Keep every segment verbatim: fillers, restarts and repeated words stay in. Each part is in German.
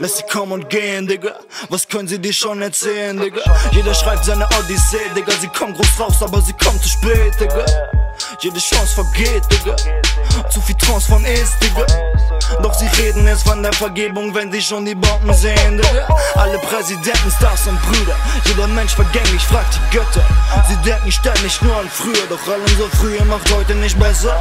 Lass sie kommen und gehen, Digga. Was können sie dir schon erzählen, Digga? Jeder schreibt seine Odyssee, Digga. Sie kommen groß raus, aber sie kommen zu spät, Digga. Jede Chance vergeht, Digga. Zu viel Trance von ist, Digga. Doch sie reden erst von der Vergebung, wenn sie schon die Bomben sehen, Digga. Alle Präsidenten, Stars und Brüder. Jeder Mensch vergänglich, fragt die Götter. Sie denken ständig nur an früher, doch all unser Früher macht heute nicht besser.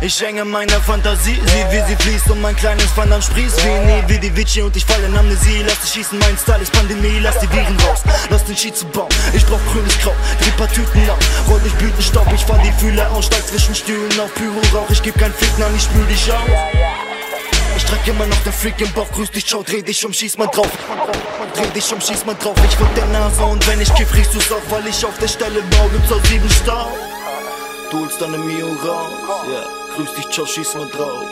Ich hänge meiner Fantasie, sieh wie sie fließt und mein kleines Van Damme sprießt. Wie nie, wie die Vici und ich falle in Amnesie. Lass dich schießen, mein Style ist Pandemie, lass die Viren raus. Lass den Schied zu bauen, ich brauch grünes Grau. Dreh paar Tüten auf, roll durch Blütenstaub. Ich fahr die Fühler aus, steig zwischen Stühlen auf Pyrorauch. Ich geb kein Ficken an, ich spül dich aus. Ich streck immer noch den Freak im Bauch, grüß dich, schau, dreh dich um, schieß mal drauf. Dreh dich um, schieß mal drauf, ich wird der Nase und wenn ich kiff, riechst du's auch, weil ich auf der Stelle bau, gibt's auch sieben Stau. Du holst deine Mio raus, yeah. Grüß dich, schau, schieß mal drauf.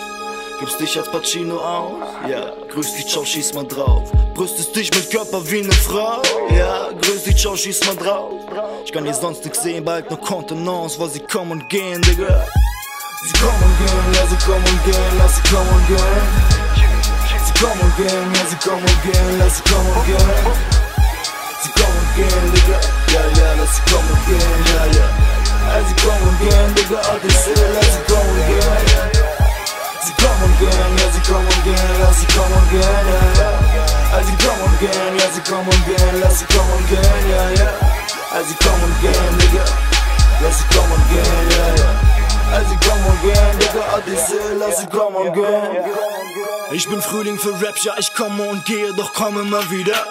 Gibst dich als Pacino aus, yeah. Grüß dich, schau, schieß mal drauf. Brüstest dich mit Körper wie ne Frau, yeah. Grüß dich, schau, schieß mal drauf. Ich kann hier sonst nix sehen, behalt nur Kontenance, weil sie kommen und gehen, Digga. Sie kommen und gehen, ja, sie kommen und gehen, lass sie kommen und gehen. Sie kommen und gehen, ja, sie kommen und gehen, lass sie kommen und gehen. Sie kommen und gehen, Digga, ja, ja, lass sie kommen und gehen, ja, ja. Ja, sie kommen und gehen, Digga, Odyssee, lass sie kommen und gehen. Sie kommen und gehen, ja, sie kommen und gehen, lass sie kommen und gehen, ja, ja. Ja, sie kommen und gehen, ja, sie kommen und gehen, lass sie kommen und gehen, ja, ja. Ja, sie kommen und gehen, Digga, lass sie kommen und gehen, ja, ja. Als ich komm und gehen, Digga, Odyssee, lass ich komm und gehen. Ich bin Frühling für Rap, ja, ich komme und gehe, doch komm immer wieder.